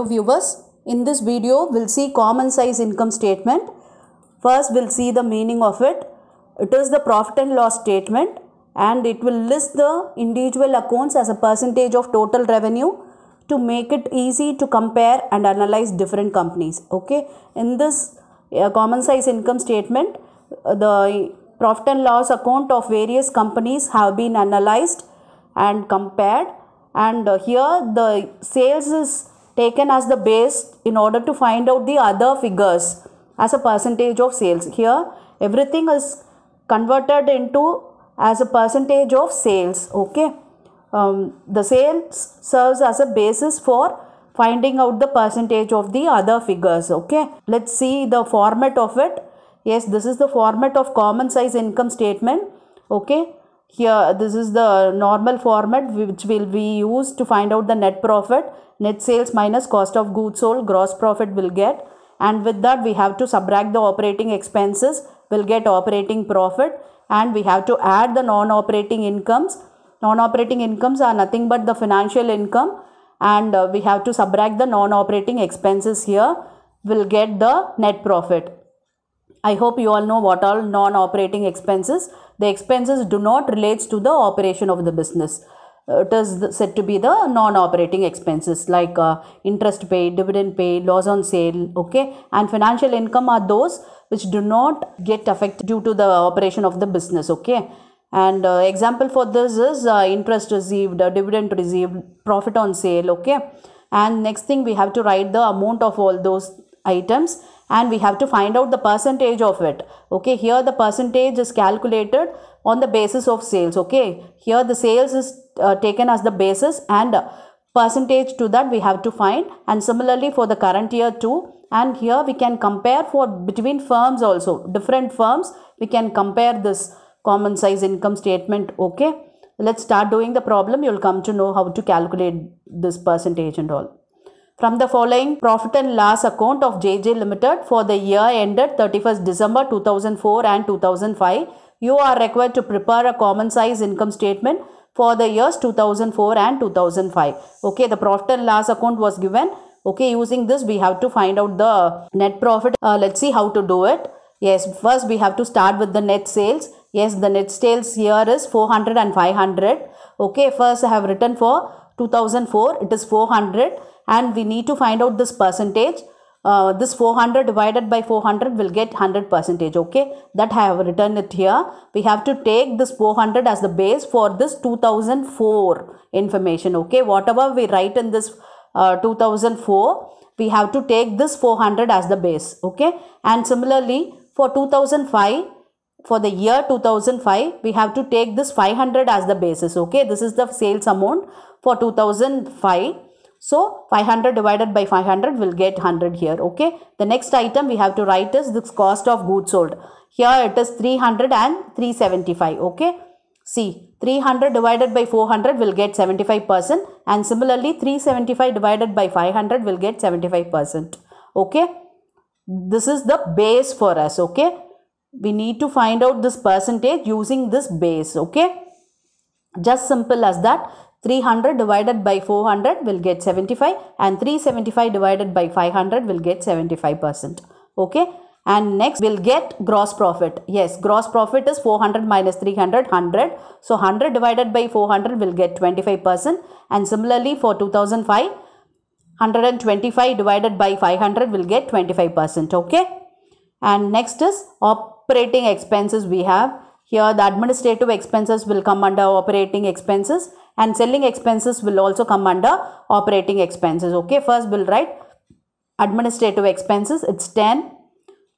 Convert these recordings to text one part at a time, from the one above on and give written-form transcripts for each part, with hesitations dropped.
Hello viewers, in this video we'll see common size income statement. First we'll see the meaning of it. It is the profit and loss statement and it will list the individual accounts as a percentage of total revenue to make it easy to compare and analyze different companies. Okay, in this common size income statement, the profit and loss account of various companies have been analyzed and compared, and here the sales is taken as the base in order to find out the other figures as a percentage of sales. Here everything is converted into as a percentage of sales. Okay, the sales serves as a basis for finding out the percentage of the other figures. Okay, let's see the format of it. Yes, this is the format of common size income statement. Okay, here this is the normal format which will be used to find out the net profit. Net sales minus cost of goods sold, gross profit will get, and with that we have to subtract the operating expenses, we'll get operating profit, and we have to add the non-operating incomes. Non-operating incomes are nothing but the financial income, and we have to subtract the non-operating expenses. Here we'll get the net profit. I hope you all know what all non-operating expenses. The expenses do not relate to the operation of the business. It is said to be the non-operating expenses like interest paid, dividend paid, loss on sale. Okay, and financial income are those which do not get affected due to the operation of the business. Okay, and example for this is interest received, dividend received, profit on sale. Okay, and next thing we have to write the amount of all those items, and we have to find out the percentage of it. Okay, here the percentage is calculated on the basis of sales. Okay, here the sales is taken as the basis, and percentage to that we have to find, and similarly for the current year too. And here we can compare for between firms also, different firms we can compare this common size income statement. Okay, let's start doing the problem. You'll come to know how to calculate this percentage and all. From the following profit and loss account of JJ Limited for the year ended 31st December 2004 and 2005, you are required to prepare a common size income statement for the years 2004 and 2005. Okay, the profit and loss account was given. Okay, using this we have to find out the net profit. Let's see how to do it. Yes, first we have to start with the net sales. Yes, the net sales here is 400 and 500. Okay, first I have written for 2004, it is 400. And we need to find out this percentage. This 400 divided by 400 will get 100%. Okay, that I have written it here. We have to take this 400 as the base for this 2004 information. Okay, whatever we write in this 2004, we have to take this 400 as the base. Okay, and similarly for 2005, for the year 2005, we have to take this 500 as the basis. Okay, this is the sales amount for 2005. So 500 divided by 500 will get 100 here. Okay, the next item we have to write is this cost of goods sold. Here it is 300 and 375. Okay, see, 300 divided by 400 will get 75%, and similarly 375 divided by 500 will get 75%. Okay, this is the base for us. Okay, we need to find out this percentage using this base. Okay, just simple as that. 300 divided by 400 will get 75, and 375 divided by 500 will get 75%. Okay, and next we'll get gross profit. Yes, gross profit is 400 minus 300, 100. So 100 divided by 400 will get 25%, and similarly for 2005, 125 divided by 500 will get 25%. Okay, and next is operating expenses we have. Here the administrative expenses will come under operating expenses, and selling expenses will also come under operating expenses. Okay, first we'll write administrative expenses. It's 10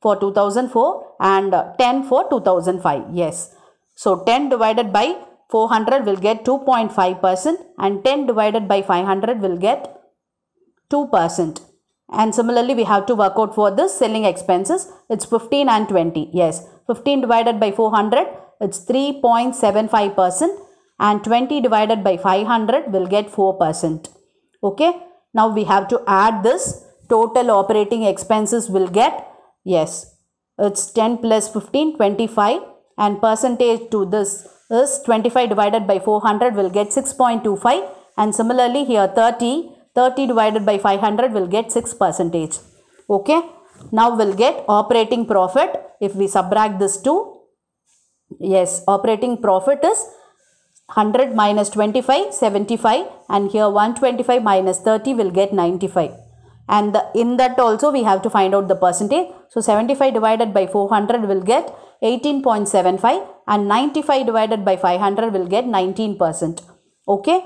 for 2004 and 10 for 2005. Yes, so 10 divided by 400 will get 2.5%, and 10 divided by 500 will get 2%. And similarly we have to work out for this selling expenses. It's 15 and 20. Yes, 15 divided by 400, it's 3.75%, and 20 divided by 500 will get 4%. Okay, now we have to add this. Total operating expenses will get, yes, it's 10 plus 15, 25, and percentage to this is 25 divided by 400 will get 6.25, and similarly here 30 30 divided by 500 will get 6%. Okay. Now we'll get operating profit. If we subtract this two, yes, operating profit is 100 minus 25, 75, and here 125 minus 30 will get 95. And in that also we have to find out the percentage. So 75 divided by 400 will get 18.75 and 95 divided by 500 will get 19%. Okay.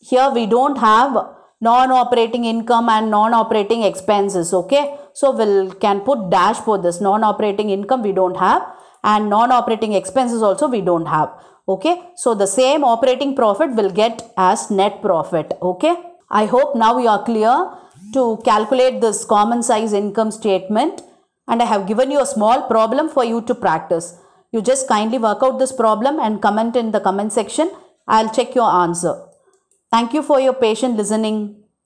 Here we don't have non-operating income and non-operating expenses. Okay. So we can put dash for this. Non-operating income we don't have and non-operating expenses also we don't have. Okay. So the same operating profit will get as net profit. Okay. I hope now you are clear to calculate this common size income statement, and I have given you a small problem for you to practice. You just kindly work out this problem and comment in the comment section. I'll check your answer. Thank you for your patient listening.